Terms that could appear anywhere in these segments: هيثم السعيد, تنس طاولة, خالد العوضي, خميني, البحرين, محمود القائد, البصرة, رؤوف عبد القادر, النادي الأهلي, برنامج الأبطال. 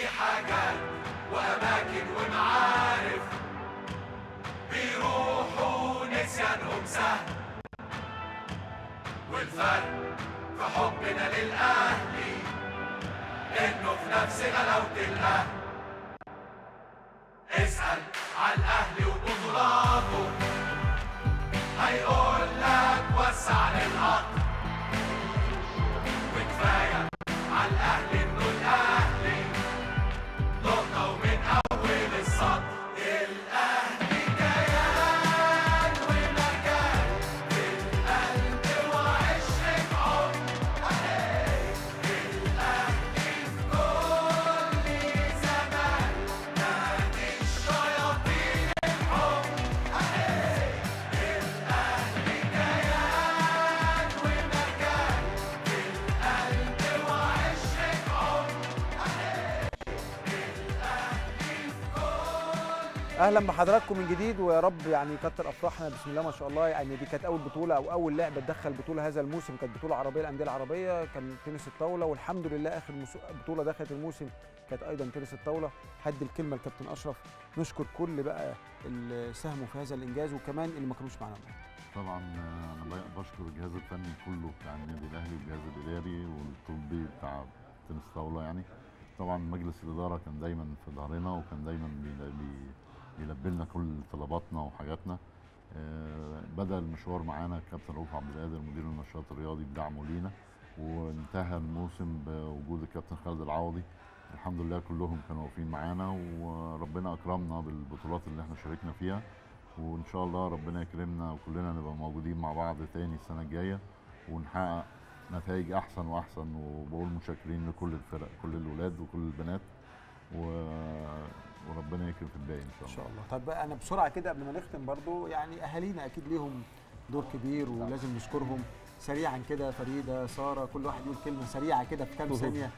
في حاجات وأماكن ومعارف بيروحوا نسيانهم سهل، والفرق في حبنا للأهلي إنه في نفس غلاوة الأهل. اسأل على الأهلي وبطولاته هيقول لك وسع للأرض، وكفاية على الأهلي إنه الأهلي نقطة ومن أول السطر. الأهلي كيان ومكان في القلب وعشرة عمر، الأهلي في كل زمان نادي الشياطين الحمر. الأهلي كيان ومكان في القلب وعشرة عمر، الأهلي في كل. اهلا بحضراتكم من جديد، ويا رب يعني كتر افراحنا بسم الله ما شاء الله. يعني دي كانت اول بطوله او اول لعبه تدخل بطوله هذا الموسم، كانت بطوله عربيه الانديه العربيه، كان تنس الطاوله، والحمد لله اخر بطوله دخلت الموسم كانت ايضا تنس الطاوله. هدي الكلمه لكابتن اشرف، نشكر كل بقى اللي ساهموا في هذا الانجاز وكمان اللي ما كانوش معانا. طبعا انا بشكر الجهاز الفني كله بتاع النادي الاهلي والجهاز الاداري والطبي بتاع تنس الطاوله. يعني طبعا مجلس الاداره كان دايما في ظهرنا، وكان دايما بيلبي لنا كل طلباتنا وحاجاتنا. بدا المشوار معانا الكابتن رؤوف عبد القادر مدير النشاط الرياضي بدعمه لينا، وانتهى الموسم بوجود الكابتن خالد العوضي. الحمد لله كلهم كانوا واقفين معانا، وربنا اكرمنا بالبطولات اللي احنا شاركنا فيها، وان شاء الله ربنا يكرمنا وكلنا نبقى موجودين مع بعض تاني السنه الجايه ونحقق نتائج احسن واحسن. وبقول متشكرين لكل الفرق، كل الولاد وكل البنات، وربنا يكرم في الباقي ان شاء الله. طب انا بسرعه كده قبل ما نختم برضو، يعني اهالينا اكيد ليهم دور كبير ولازم نشكرهم سريعا كده. فريده، ساره، كل واحد يقول كلمه سريعه كده في كام ثانيه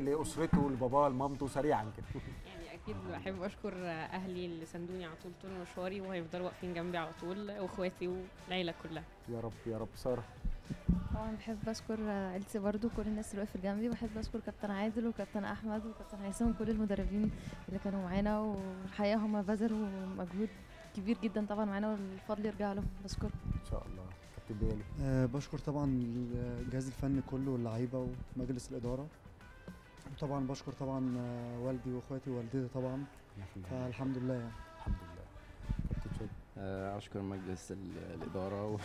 لاسرته، لباباه، لمامته، سريعا كده. يعني اكيد بحب اشكر اهلي اللي ساندوني على طول مشواري، وهيفضلوا واقفين جنبي على طول، واخواتي والعيله كلها. يا رب يا رب. ساره. طبعا بحب اشكر عيلتي برضو، كل الناس اللي وقفت جنبي، وبحب اشكر كابتن عادل وكابتن احمد وكابتن هيثم وكل المدربين اللي كانوا معانا، والحقيقه هم بذلوا مجهود كبير جدا طبعا معانا، والفضل يرجع لهم. بشكرهم ان شاء الله. كابتن بيالي. بشكر طبعا الجهاز الفني كله واللعيبه ومجلس الاداره، وطبعا بشكر طبعا والدي واخواتي ووالدتي طبعا، فالحمد لله يعني. الحمد لله. اشكر مجلس الاداره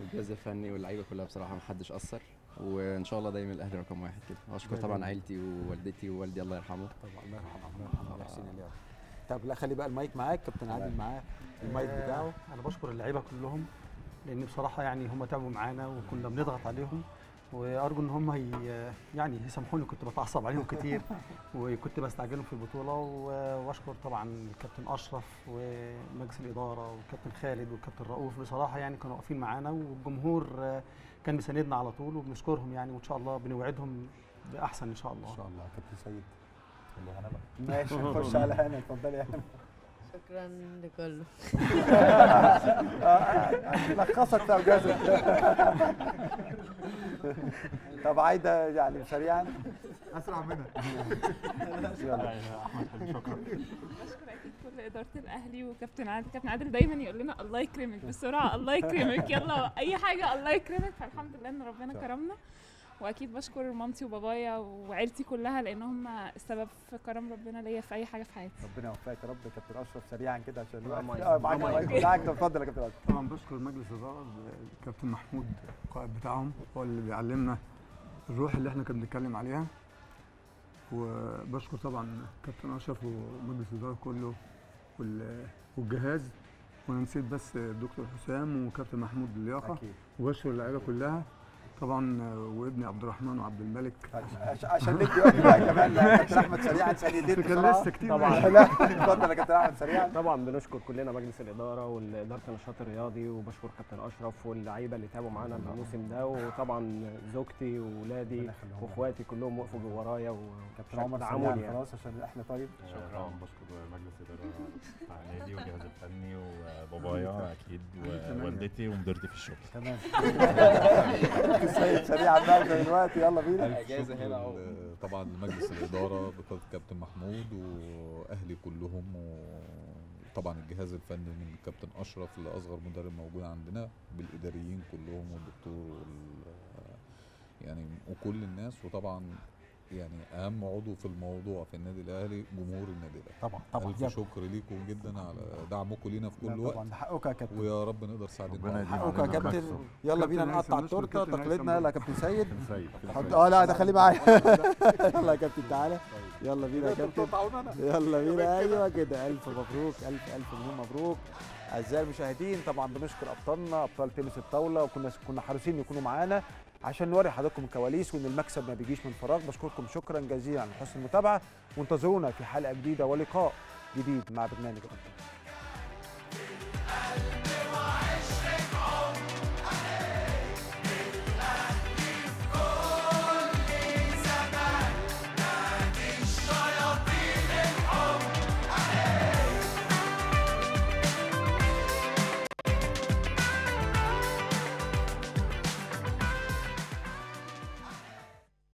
والجهاز الفني واللعيبه كلها، بصراحه ما حدش اثر، وان شاء الله دايما الاهلي رقم واحد كده. واشكر طبعا عيلتي ووالدتي ووالدي الله يرحمه. طبعا الله يرحمه، الله يرحمه ويحسن اليه. طب لا، خلي بقى المايك معاك كابتن عادل، معاه المايك بتاعه. انا بشكر اللعيبه كلهم، لان بصراحه يعني هم تعبوا معانا وكنا بنضغط عليهم، وارجو ان هم يعني يسامحوني، كنت بتعصب عليهم كتير وكنت بستعجلهم في البطوله. واشكر طبعا الكابتن اشرف ومجلس الاداره والكابتن خالد والكابتن رؤوف، بصراحه يعني كانوا واقفين معانا، والجمهور كان مساندنا على طول، وبنشكرهم يعني، وان شاء الله بنوعدهم باحسن ان شاء الله. ان شاء الله. كابتن سيد اللي هنا بقى ماشي، نخش على هنا. اتفضلي يا هنا. شكرا لكله. لخصت توجهك. طب عايده يعني سريعا اسرع منها. شكرا. بشكر اكيد كل اداره الاهلي وكابتن عادل. كابتن عادل دايما يقول لنا الله يكرمك بسرعه، الله يكرمك، يلا اي حاجه الله يكرمك. فالحمد لله ان ربنا كرمنا. واكيد بشكر مامتي وبابايا وعيلتي كلها، لان هم السبب في كرم ربنا ليا في اي حاجه في حياتي. ربنا يوفقك يا رب. كابتن اشرف سريعا كده عشان معاك بتاعك. اتفضل يا كابتن اشرف. طبعا بشكر مجلس الاداره، الكابتن محمود القائد بتاعهم، هو اللي بيعلمنا الروح اللي احنا كنا بنتكلم عليها. وبشكر طبعا كابتن اشرف ومجلس الاداره كله والجهاز، وانا نسيت بس الدكتور حسام وكابتن محمود اللياقه. وبشكر اللعيبه كلها طبعا، وابني عبد الرحمن وعبد الملك. عشان ليك بقى كمان كابتن احمد سريعا ثانيتين كان لسه كتير طبعا. اتفضل يا كابتن احمد سريعا. طبعا بنشكر كلنا مجلس الاداره واداره النشاط الرياضي، وبشكر كابتن اشرف واللعيبه اللي تعبوا معانا الموسم ده، وطبعا زوجتي واولادي واخواتي كلهم وقفوا ورايا. وكابتن عمر سريعا خلاص عشان احنا. طيب شكرا. بشكر مجلس الاداره بتاع النادي والجهاز الفني وبابايا اكيد، ووالدتي ومديرتي في الشغل. تمام. السيد سريع عمال دلوقتي يلا بينا الاجازه هنا اهو. طبعا لمجلس الاداره بقياده الكابتن محمود واهلي كلهم، وطبعا الجهاز الفني من الكابتن اشرف لاصغر مدرب موجود عندنا بالاداريين كلهم والدكتور يعني وكل الناس. وطبعا يعني اهم عضو في الموضوع في النادي الاهلي جمهور النادي الاهلي. طبعا الف شكر ليكم جدا على دعمكم لينا في كل وقت. طبعا حقك يا كابتن، ويا رب نقدر نساعدكم. حقك يا كابتن. يلا بينا نقطع التورته تقليدنا. يلا يا كابتن سيد. لا ده خليه معايا. يلا يا كابتن تعالى. يلا بينا يا كابتن. يلا بينا. ايوه كده. الف مبروك، الف الف مليون مبروك. اعزائي المشاهدين، طبعا بنشكر ابطالنا ابطال تنس الطاوله، وكنا حريصين يكونوا معانا عشان نوري حضراتكم الكواليس وان المكسب ما بيجيش من فراغ. بشكركم شكرا جزيلا على حسن المتابعه، وانتظرونا في حلقه جديده ولقاء جديد مع برنامج الأبطال.